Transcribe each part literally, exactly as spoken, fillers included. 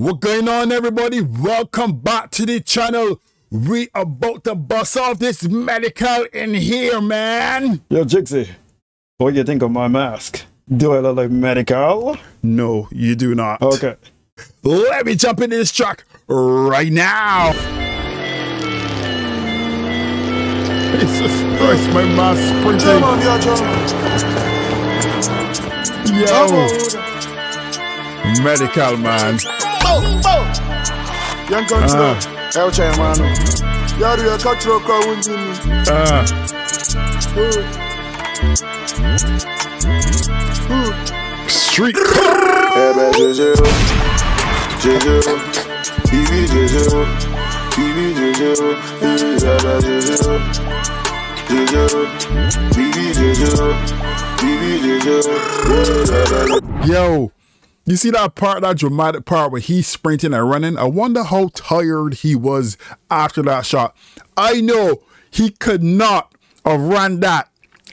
What's going on, everybody? Welcome back to the channel. We about to bust off this Medikal in here, man. Yo, Jixy, what do you think of my mask? Do I look like Medikal? No, you do not. Okay. Let me jump into this truck right now. Jesus Christ, my mask sprinting. Yo, Medikal, man. Oh, oh. Young control, El Chairman. Yard, you are control, call with me. Ah. Street. Ebe Jeju, Jeju, Bibi Jeju, Bibi Jeju, Ebe Jeju, Jeju, Bibi Jeju, Bibi Jeju. Yo. You see that part, that dramatic part where he's sprinting and running? I wonder how tired he was after that shot. I know he could not have run that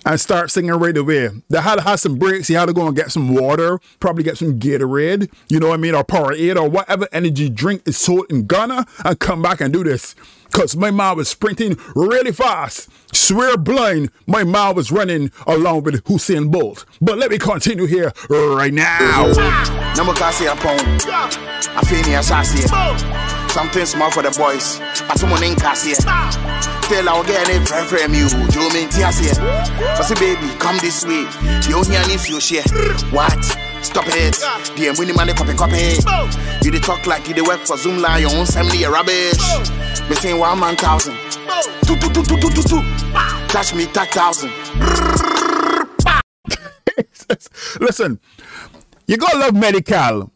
and start singing right away. They had to have some breaks. He had to go and get some water, probably get some Gatorade, you know what I mean, or Powerade or whatever energy drink is sold in Ghana, and come back and do this. Because my man was sprinting really fast. Swear blind, my man was running along with Usain Bolt. But let me continue here right now. Something small for the boys. I someone in Cassia. Tell our girl in front of you. Do you mean Tiasia? I say, baby, come this way. You only if you share. What? Stop it. The winning money copy copy. You dey talk like you dey work for Zoom line. Your own family a rubbish. Me saying one man thousand. Two two two two two two two. Touch me that thousand. Listen, you gotta love Medikal.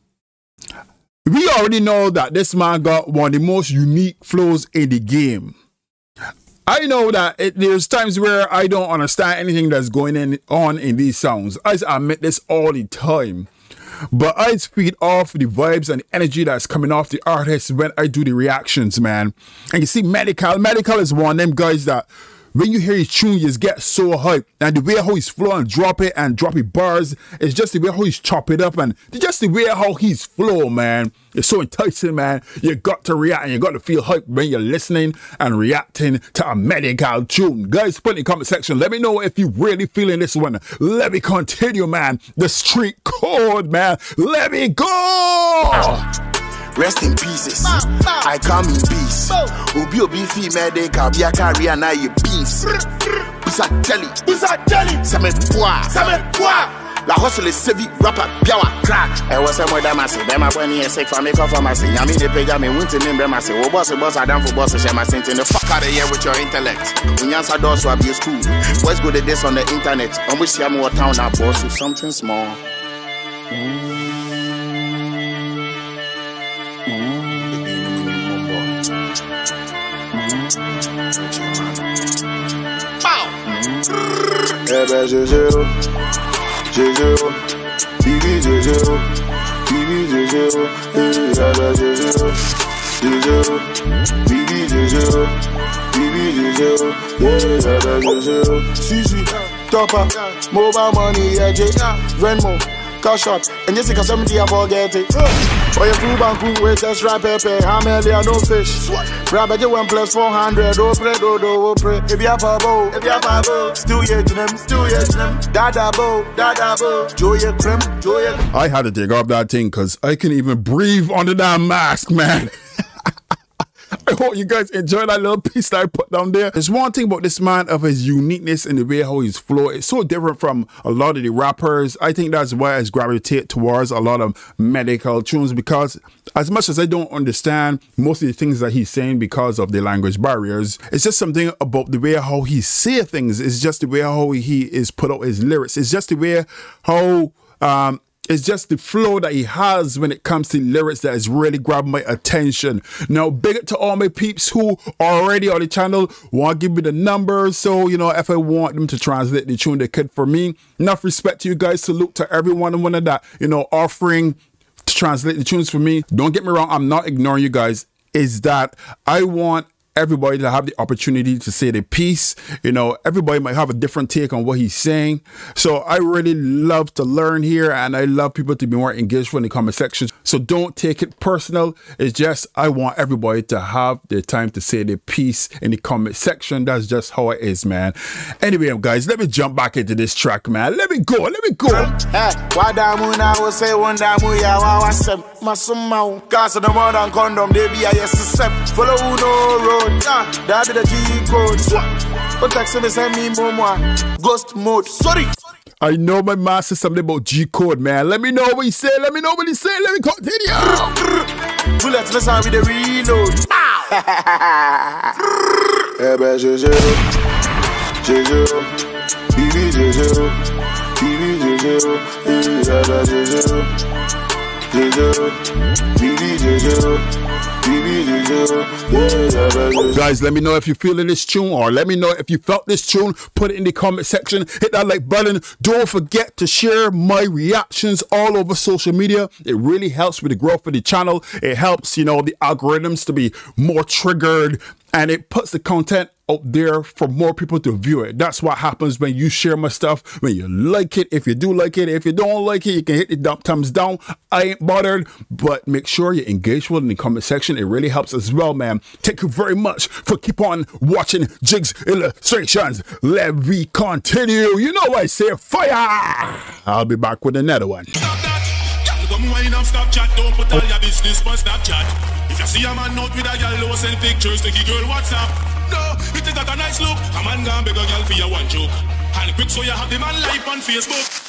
We already know that this man got one of the most unique flows in the game. I know that it, there's times where I don't understand anything that's going in, on in these songs. I admit this all the time. But I feed off the vibes and the energy that's coming off the artists when I do the reactions, man. And you see Medikal. Medikal is one of them guys that when you hear his tune, you just get so hyped. And the way how he's flowing, drop it and drop it bars, it's just the way how he's chop it up, and just the way how he's flow, man. It's so enticing, man. You got to react and you got to feel hyped when you're listening and reacting to a Medikal tune. Guys, put in the comment section. Let me know if you're really feeling this one. Let me continue, man. The street code, man. Let me go! Rest in pieces. I come in peace. Obi obi fi Medikal be a career na ye beefs. Busa jelly, busa jelly. Ça me poire, ça me poire. La hustle is savvy, rapper biawa crack. I was somewhere that massive. Them a funny and sick for me come for massive. Yami de pega me won't remember massive. Oh boss, boss, I done for boss. Share my sentence. The fuck out of here with your intellect. Unyansa doors to abuse school. Boys go to this on the internet. On which I'm out town now, boss with something small. Ebe Jeju, Jeju, Bibi Jeju, Bibi Jeju, Ebe Jeju, Jeju, Bibi Jeju, Bibi Jeju, Ebe Jeju. Sisi, Topper, mobile money, yeah, J, Venmo, cash up, and yes, because somebody I forget it. For your food bank, wait, just rap, pepe, hammer, there are no fish. Rabbi, you one plus four hundred, oh, pray, oh, oh, pray. If you have a bow, if you have a bow, still yet to them, still yet to them. Dada bow, dada bow, joya trim, joya. I had to dig up that thing because I couldn't even breathe under that mask, man. I hope you guys enjoy that little piece that I put down there. There's one thing about this man of his uniqueness and the way how he's flow. It's so different from a lot of the rappers. I think that's why I gravitate towards a lot of Medikal tunes, because as much as I don't understand most of the things that he's saying because of the language barriers, it's just something about the way how he say things. It's just the way how he is put out his lyrics. It's just the way how... Um, It's just the flow that he has when it comes to lyrics that is really grabbing my attention. Now, big up to all my peeps who are already on the channel, want to give me the numbers. So, you know, if I want them to translate the tune, they could for me. Enough respect to you guys. Salute to everyone and one of that, you know, offering to translate the tunes for me. Don't get me wrong, I'm not ignoring you guys. It's that I want everybody to have the opportunity to say their piece. You know, everybody might have a different take on what he's saying. So I really love to learn here, and I love people to be more engaged in the comment section. So don't take it personal. It's just, I want everybody to have their time to say their piece in the comment section. That's just how it is, man. Anyway, guys, let me jump back into this track, man. Let me go, let me go. Follow nah, that be the G-code. But taxi me send me momo. Ghost mode. Sorry. I know my man said something about G-code, man. Let me know what he say. Let me know what he say. Let me continue. Bullets me sound with the reload. Eh ben Jojo, Jojo, Bibi Jojo, Bibi Jojo, Bibi Jojo, Jojo, Bibi Jojo. Guys, let me know if you're feeling this tune, or let me know if you felt this tune. Put it in the comment section. Hit that like button. Don't forget to share my reactions all over social media. It really helps with the growth of the channel. It helps, you know, the algorithms to be more triggered, and it puts the content out there for more people to view it. That's what happens when you share my stuff, when you like it. If you do like it, if you don't like it, you can hit the thumbs down. I ain't bothered, but make sure you engage with it in the comment section. It really helps as well, man. Thank you very much for keep on watching Jiggsillustrations. Let me continue. You know I say fire. I'll be back with another one. If you see a man out with a girl, don't send pictures, take a girl WhatsApp. No, you think that a nice look? A man gonna beg a girl for your one joke. And quick so you have the man life on Facebook.